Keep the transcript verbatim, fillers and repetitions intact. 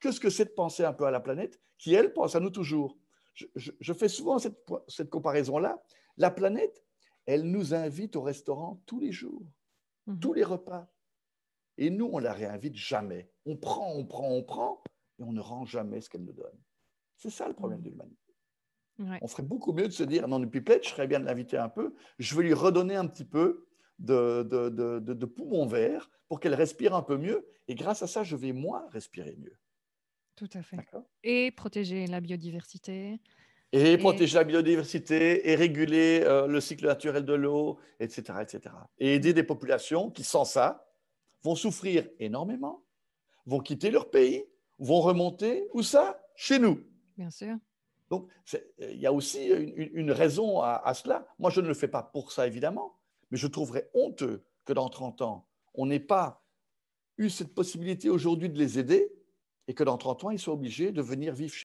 que ce que c'est de penser un peu à la planète, qui, elle, pense à nous toujours. Je, je, je fais souvent cette, cette comparaison-là. La planète, elle nous invite au restaurant tous les jours, mmh. tous les repas. Et nous, on ne la réinvite jamais. On prend, on prend, on prend, et on ne rend jamais ce qu'elle nous donne. C'est ça le problème mmh. de l'humanité. Ouais. On ferait beaucoup mieux de se dire, non, depuis Pipelette, je serais bien de l'inviter un peu, je vais lui redonner un petit peu de, de, de, de, de poumon vert pour qu'elle respire un peu mieux, et grâce à ça, je vais, moi, respirer mieux. Tout à fait. Et protéger la biodiversité. Et, et protéger la biodiversité, et réguler euh, le cycle naturel de l'eau, et cetera, et cetera. Et aider des populations qui, sans ça, vont souffrir énormément, vont quitter leur pays, vont remonter, où ça? Chez nous. Bien sûr. Donc, il y a aussi une, une raison à, à cela. Moi, je ne le fais pas pour ça, évidemment, mais je trouverais honteux que dans trente ans, on n'ait pas eu cette possibilité aujourd'hui de les aider et que dans trente ans, ils soient obligés de venir vivre chez nous.